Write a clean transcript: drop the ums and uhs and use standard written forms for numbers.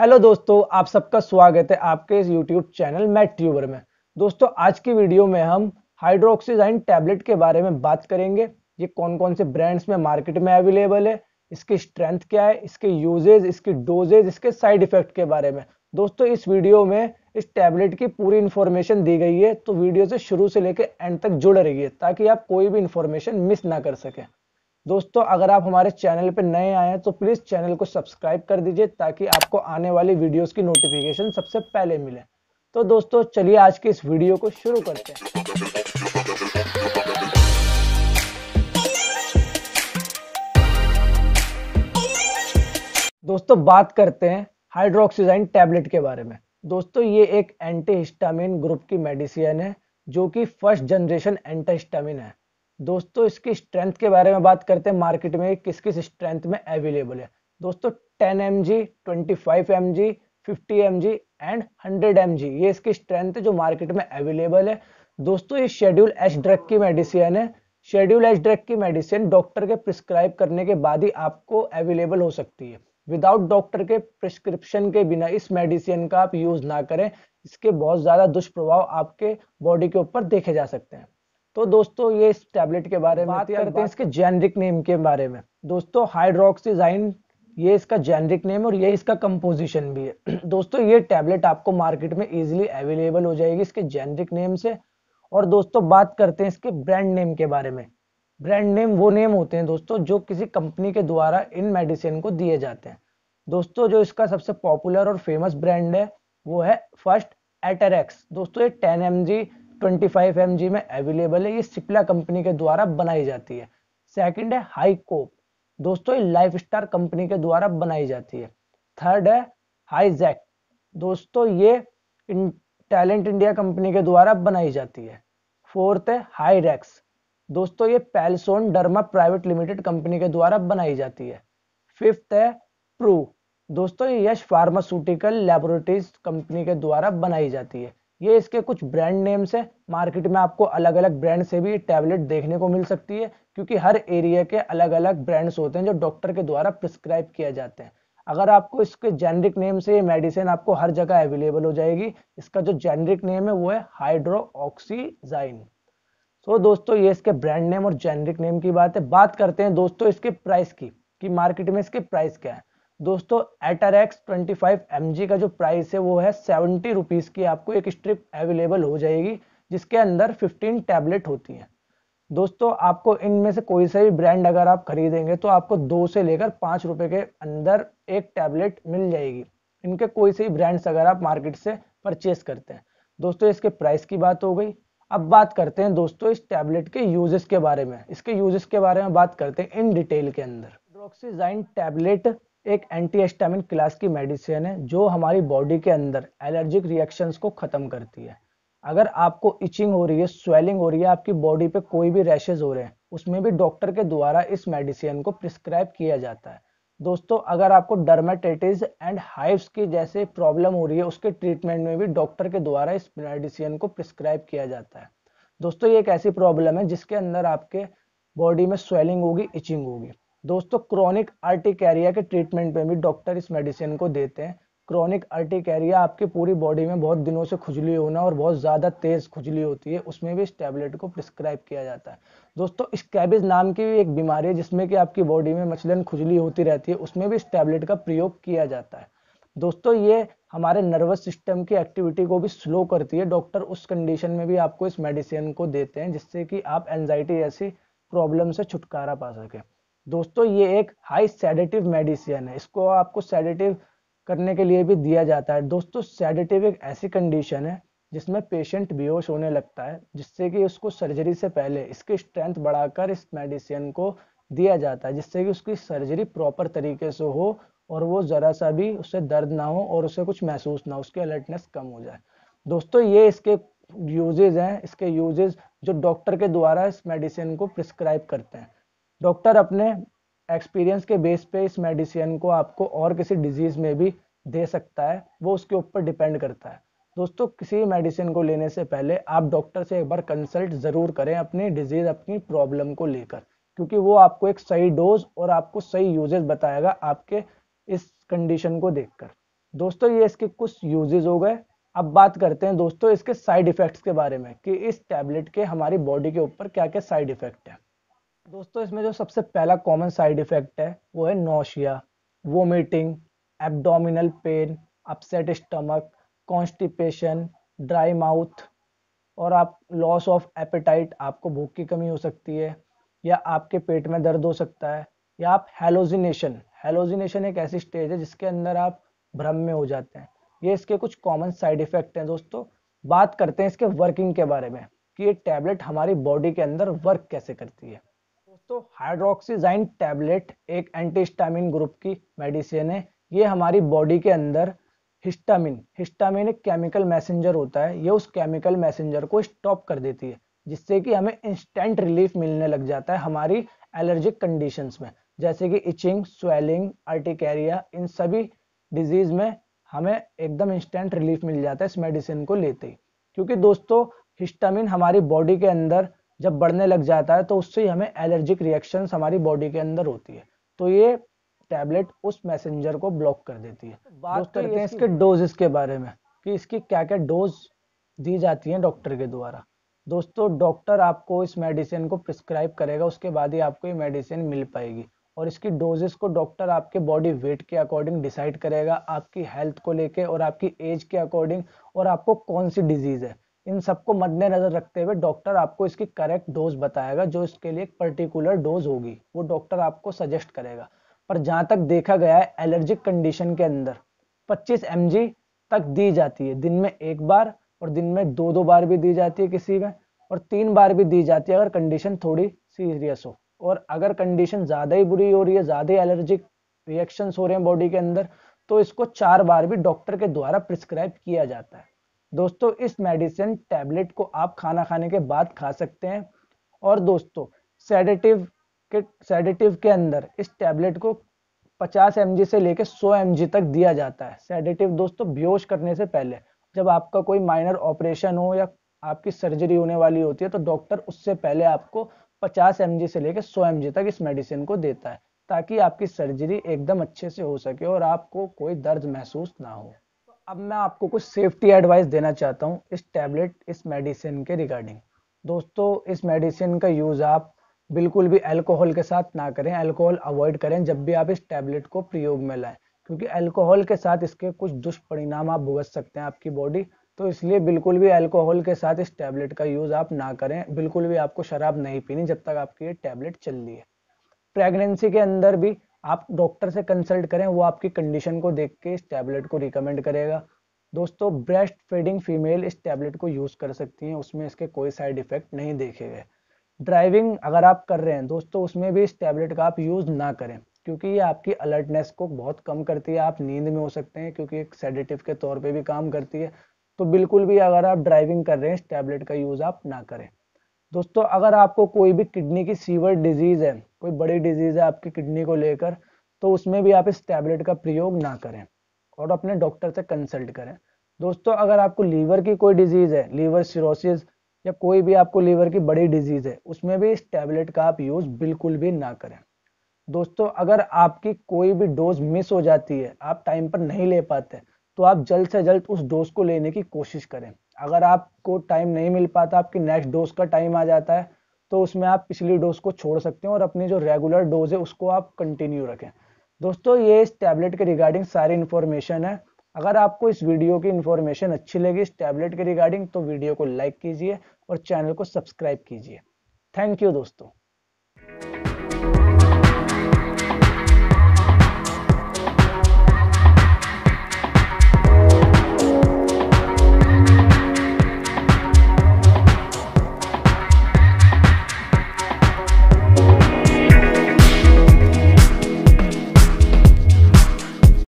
Hello दोस्तों, आप सबका स्वागत है आपके इस YouTube चैनल MedTuber में। दोस्तों, आज की वीडियो में हम हाइड्रोक्सीजाइन टैबलेट के बारे में बात करेंगे। ये कौन कौन से ब्रांड्स में मार्केट में अवेलेबल है, इसकी स्ट्रेंथ क्या है, इसके यूजेज, इसकी डोजेज, इसके साइड इफेक्ट के बारे में। दोस्तों, इस वीडियो में इस टैबलेट की पूरी इन्फॉर्मेशन दी गई है, तो वीडियो से शुरू से लेकर एंड तक जुड़े रहिए ताकि आप कोई भी इन्फॉर्मेशन मिस ना कर सकें। दोस्तों, अगर आप हमारे चैनल पर नए आए हैं तो प्लीज़ चैनल को सब्सक्राइब कर दीजिए ताकि आपको आने वाली वीडियोस की नोटिफिकेशन सबसे पहले मिले। तो दोस्तों, चलिए आज के इस वीडियो को शुरू करते हैं। दोस्तों, बात करते हैं हाइड्रोक्सीजाइन टैबलेट के बारे में। दोस्तों, ये एक एंटीहिस्टामिन ग्रुप की मेडिसिन है जो कि फर्स्ट जनरेशन एंटीहिस्टामिन है। दोस्तों, इसकी स्ट्रेंथ के बारे में बात करते हैं, मार्केट में किस किस स्ट्रेंथ में अवेलेबल है। दोस्तों, 10 mg, 25 mg, 50 mg and 100 mg ये इसकी स्ट्रेंथ है जो मार्केट में अवेलेबल है। दोस्तों, ये शेड्यूल एच ड्रग की मेडिसिन है। शेड्यूल एच ड्रग की मेडिसिन डॉक्टर के प्रिस्क्राइब करने के बाद ही आपको अवेलेबल हो सकती है। विदाउट डॉक्टर के प्रिस्क्रिप्शन के बिना इस मेडिसिन का आप यूज ना करें, इसके बहुत ज़्यादा दुष्प्रभाव आपके बॉडी के ऊपर देखे जा सकते हैं। तो दोस्तों, ये इस टैबलेट के बारे में बात करते हैं, इसके जेनरिक नेम के बारे में। दोस्तों, हाइड्रोक्सीजाइन ये इसका जेनरिक नेम और ये इसका कंपोजिशन भी है। दोस्तों, ये टैबलेट आपको मार्केट में इजीली अवेलेबल हो जाएगी इसके जेनरिक नेम से। और दोस्तों, बात करते हैं इसके ब्रांड नेम के बारे में। ब्रांड नेम वो नेम होते हैं दोस्तों जो किसी कंपनी के द्वारा इन मेडिसिन को दिए जाते हैं। दोस्तों, जो इसका सबसे पॉपुलर और फेमस ब्रांड है वो है फर्स्ट एटरेक्स। दोस्तों, ये 10 mg, 25 mg में अवेलेबल है। ये सिप्ला कंपनी के द्वारा बनाई जाती है। सेकंड है हाईकोप। दोस्तों, ये लाइफस्टार कंपनी के द्वारा बनाई जाती है। थर्ड है हाईजैक। दोस्तों, ये टैलेंट इंडिया कंपनी के द्वारा बनाई जाती है। फोर्थ है हाईरेक्स। दोस्तों, ये Pelson Derma private limited company के द्वारा बनाई जाती है। फिफ्थ है प्रू। दोस्तों, ये यश फार्मास्यूटिकल लेबोरेटरीज कंपनी के द्वारा बनाई जाती है। ये इसके कुछ ब्रांड नेम्स है। मार्केट में आपको अलग अलग ब्रांड से भी टैबलेट देखने को मिल सकती है, क्योंकि हर एरिया के अलग अलग ब्रांड्स होते हैं जो डॉक्टर के द्वारा प्रिस्क्राइब किया जाते हैं। अगर आपको इसके जेनरिक नेम से ये मेडिसिन आपको हर जगह अवेलेबल हो जाएगी। इसका जो जेनरिक नेम है वो है हाइड्रोक्सीजाइन। तो दोस्तों, ये इसके ब्रांड नेम और जेनरिक नेम की बात है। बात करते हैं दोस्तों इसके प्राइस की, कि मार्केट में इसके प्राइस क्या है। दोस्तों, एटरेक्स 25 mg का जो प्राइस है वो है 70 रुपीज़ की। आपको एक स्ट्रिप अवेलेबल हो जाएगी जिसके अंदर 15 टैबलेट होती हैं। दोस्तों, आपको इनमें से कोई सा भी ब्रांड अगर आप खरीदेंगे तो आपको 2 से लेकर 5 रुपए के अंदर एक टैबलेट मिल जाएगी। इनके कोई से भी ब्रांड्स अगर आप मार्केट से परचेस करते हैं। दोस्तों, इसके प्राइस की बात हो गई। अब बात करते हैं दोस्तों इस टैबलेट के यूजेस के बारे में। इसके यूजेस के बारे में बात करते हैं इन डिटेल के अंदर। हाइड्रोक्सीजाइन टैबलेट एक एंटीहिस्टामिन क्लास की मेडिसिन है जो हमारी बॉडी के अंदर एलर्जिक रिएक्शंस को ख़त्म करती है। अगर आपको इचिंग हो रही है, स्वेलिंग हो रही है, आपकी बॉडी पे कोई भी रैशेज हो रहे हैं, उसमें भी डॉक्टर के द्वारा इस मेडिसिन को प्रिस्क्राइब किया जाता है। दोस्तों, अगर आपको डर्मेटाइटिस एंड हाइव्स की जैसे प्रॉब्लम हो रही है, उसके ट्रीटमेंट में भी डॉक्टर के द्वारा इस मेडिसिन को प्रिस्क्राइब किया जाता है। दोस्तों, ये एक ऐसी प्रॉब्लम है जिसके अंदर आपके बॉडी में स्वेलिंग होगी, इचिंग होगी। दोस्तों, क्रॉनिक आर्टिकैरिया के ट्रीटमेंट में भी डॉक्टर इस मेडिसिन को देते हैं। क्रॉनिक आर्टिकैरिया आपकी पूरी बॉडी में बहुत दिनों से खुजली होना और बहुत ज़्यादा तेज़ खुजली होती है, उसमें भी इस टैबलेट को प्रिस्क्राइब किया जाता है। दोस्तों, स्कैबिज नाम की भी एक बीमारी है जिसमें कि आपकी बॉडी में मचलन खुजली होती रहती है, उसमें भी इस टैबलेट का प्रयोग किया जाता है। दोस्तों, ये हमारे नर्वस सिस्टम की एक्टिविटी को भी स्लो करती है। डॉक्टर उस कंडीशन में भी आपको इस मेडिसिन को देते हैं जिससे कि आप एंजाइटी जैसी प्रॉब्लम से छुटकारा पा सकें। दोस्तों, ये एक हाई सेडेटिव मेडिसिन है। इसको आपको सेडेटिव करने के लिए भी दिया जाता है। दोस्तों, सेडेटिव एक ऐसी कंडीशन है जिसमें पेशेंट बेहोश होने लगता है, जिससे कि उसको सर्जरी से पहले इसकी स्ट्रेंथ बढ़ाकर इस मेडिसिन को दिया जाता है, जिससे कि उसकी सर्जरी प्रॉपर तरीके से हो और वो ज़रा सा भी उसे दर्द ना हो और उसे कुछ महसूस ना हो, उसकी अलर्टनेस कम हो जाए। दोस्तों, ये इसके यूजेज हैं। इसके यूजेज जो डॉक्टर के द्वारा इस मेडिसिन को प्रिस्क्राइब करते हैं। डॉक्टर अपने एक्सपीरियंस के बेस पे इस मेडिसिन को आपको और किसी डिजीज़ में भी दे सकता है, वो उसके ऊपर डिपेंड करता है। दोस्तों, किसी मेडिसिन को लेने से पहले आप डॉक्टर से एक बार कंसल्ट ज़रूर करें अपनी डिजीज़, अपनी प्रॉब्लम को लेकर, क्योंकि वो आपको एक सही डोज और आपको सही यूजेज बताएगा आपके इस कंडीशन को देखकर। दोस्तों ये इसके कुछ यूजेज हो गए। अब बात करते हैं दोस्तों इसके साइड इफेक्ट्स के बारे में कि इस टैबलेट के हमारी बॉडी के ऊपर क्या क्या साइड इफेक्ट है। दोस्तों इसमें जो सबसे पहला कॉमन साइड इफेक्ट है वो है nausea, vomiting, abdominal pain, upset stomach, constipation, dry mouth और आप लॉस ऑफ एपेटाइट, आपको भूख की कमी हो सकती है या आपके पेट में दर्द हो सकता है या आप हेलोजिनेशन, हेलोजिनेशन एक ऐसी स्टेज है जिसके अंदर आप भ्रम में हो जाते हैं। ये इसके कुछ कॉमन साइड इफेक्ट हैं। दोस्तों बात करते हैं इसके वर्किंग के बारे में कि ये टैबलेट हमारी बॉडी के अंदर वर्क कैसे करती है। दोस्तों हाइड्रोक्सीजाइन टैबलेट एक एंटीहिस्टामिन ग्रुप की मेडिसिन है। ये हमारी बॉडी के अंदर हिस्टामिन, हिस्टामिन एक केमिकल मैसेंजर होता है, ये उस केमिकल मैसेंजर को स्टॉप कर देती है जिससे कि हमें इंस्टेंट रिलीफ मिलने लग जाता है हमारी एलर्जिक कंडीशंस में, जैसे कि इचिंग, स्वेलिंग, अर्टिकैरिया, इन सभी डिजीज में हमें एकदम इंस्टेंट रिलीफ मिल जाता है इस मेडिसिन को लेते ही। क्योंकि दोस्तों हिस्टामिन हमारी बॉडी के अंदर जब बढ़ने लग जाता है तो उससे हमें एलर्जिक रिएक्शंस हमारी बॉडी के अंदर होती है, तो ये टैबलेट उस मैसेंजर को ब्लॉक कर देती है। बात करते हैं इसके डोजेस के बारे में कि इसकी क्या क्या डोज दी जाती है डॉक्टर के द्वारा। दोस्तों डॉक्टर आपको इस मेडिसिन को प्रिस्क्राइब करेगा, उसके बाद ही आपको ये मेडिसिन मिल पाएगी और इसकी डोजेस को डॉक्टर आपके बॉडी वेट के अकॉर्डिंग डिसाइड करेगा, आपकी हेल्थ को लेके और आपकी एज के अकॉर्डिंग और आपको कौन सी डिजीज है, इन सबको मद्देनजर रखते हुए डॉक्टर आपको इसकी करेक्ट डोज बताएगा। जो इसके लिए एक पर्टिकुलर डोज होगी वो डॉक्टर आपको सजेस्ट करेगा। पर जहाँ तक देखा गया है एलर्जिक कंडीशन के अंदर 25 mg तक दी जाती है, दिन में एक बार और दिन में दो बार भी दी जाती है किसी में, और 3 बार भी दी जाती है अगर कंडीशन थोड़ी सीरियस हो। और अगर कंडीशन ज़्यादा ही बुरी हो रही है, ज़्यादा एलर्जिक रिएक्शंस हो रहे हैं बॉडी के अंदर, तो इसको 4 बार भी डॉक्टर के द्वारा प्रिस्क्राइब किया जाता है। दोस्तों इस मेडिसिन टैबलेट को आप खाना खाने के बाद खा सकते हैं। और दोस्तों सेडेटिव के अंदर इस टैबलेट को 50 mg से लेकर 100 mg तक दिया जाता है। सेडेटिव दोस्तों बेहोश करने से पहले, जब आपका कोई माइनर ऑपरेशन हो या आपकी सर्जरी होने वाली होती है तो डॉक्टर उससे पहले आपको 50 mg से लेकर 100 mg तक इस मेडिसिन को देता है ताकि आपकी सर्जरी एकदम अच्छे से हो सके और आपको कोई दर्द महसूस ना हो। तो अब मैं आपको कुछ सेफ्टी एडवाइस देना चाहता हूँ इस टैबलेट, इस मेडिसिन के रिगार्डिंग। दोस्तों इस मेडिसिन का यूज़ आप बिल्कुल भी अल्कोहल के साथ ना करें, अल्कोहल अवॉइड करें जब भी आप इस टैबलेट को प्रयोग में लाएं, क्योंकि अल्कोहल के साथ इसके कुछ दुष्परिणाम आप भुगत सकते हैं आपकी बॉडी, तो इसलिए बिल्कुल भी अल्कोहल के साथ इस टैबलेट का यूज़ आप ना करें। बिल्कुल भी आपको शराब नहीं पीनी जब तक आपकी ये टैबलेट चल रही है। प्रेगनेंसी के अंदर भी आप डॉक्टर से कंसल्ट करें, वो आपकी कंडीशन को देख के इस टैबलेट को रिकमेंड करेगा। दोस्तों ब्रेस्ट फीडिंग फीमेल इस टैबलेट को यूज़ कर सकती हैं, उसमें इसके कोई साइड इफेक्ट नहीं देखे गए। ड्राइविंग अगर आप कर रहे हैं दोस्तों उसमें भी इस टैबलेट का आप यूज़ ना करें क्योंकि ये आपकी अलर्टनेस को बहुत कम करती है, आप नींद में हो सकते हैं क्योंकि एक सेडेटिव के तौर पर भी काम करती है। तो बिल्कुल भी अगर आप ड्राइविंग कर रहे हैं इस टैबलेट का यूज़ आप ना करें। दोस्तों अगर आपको कोई भी किडनी की सीवर डिजीज़ है, कोई बड़ी डिजीज़ है आपकी किडनी को लेकर, तो उसमें भी आप इस टैबलेट का प्रयोग ना करें और अपने डॉक्टर से कंसल्ट करें। दोस्तों अगर आपको लीवर की कोई डिजीज़ है, लीवर सिरोसिस या कोई भी आपको लीवर की बड़ी डिजीज़ है, उसमें भी इस टैबलेट का आप यूज़ बिल्कुल भी ना करें। दोस्तों अगर आपकी कोई भी डोज मिस हो जाती है, आप टाइम पर नहीं ले पाते, तो आप जल्द से जल्द उस डोज को लेने की कोशिश करें। अगर आपको टाइम नहीं मिल पाता, आपकी नेक्स्ट डोज का टाइम आ जाता है, तो उसमें आप पिछली डोज को छोड़ सकते हैं और अपनी जो रेगुलर डोज है उसको आप कंटिन्यू रखें। दोस्तों ये इस टैबलेट के रिगार्डिंग सारी इन्फॉर्मेशन है। अगर आपको इस वीडियो की इन्फॉर्मेशन अच्छी लगी इस टैबलेट के रिगार्डिंग, तो वीडियो को लाइक कीजिए और चैनल को सब्सक्राइब कीजिए। थैंक यू दोस्तों।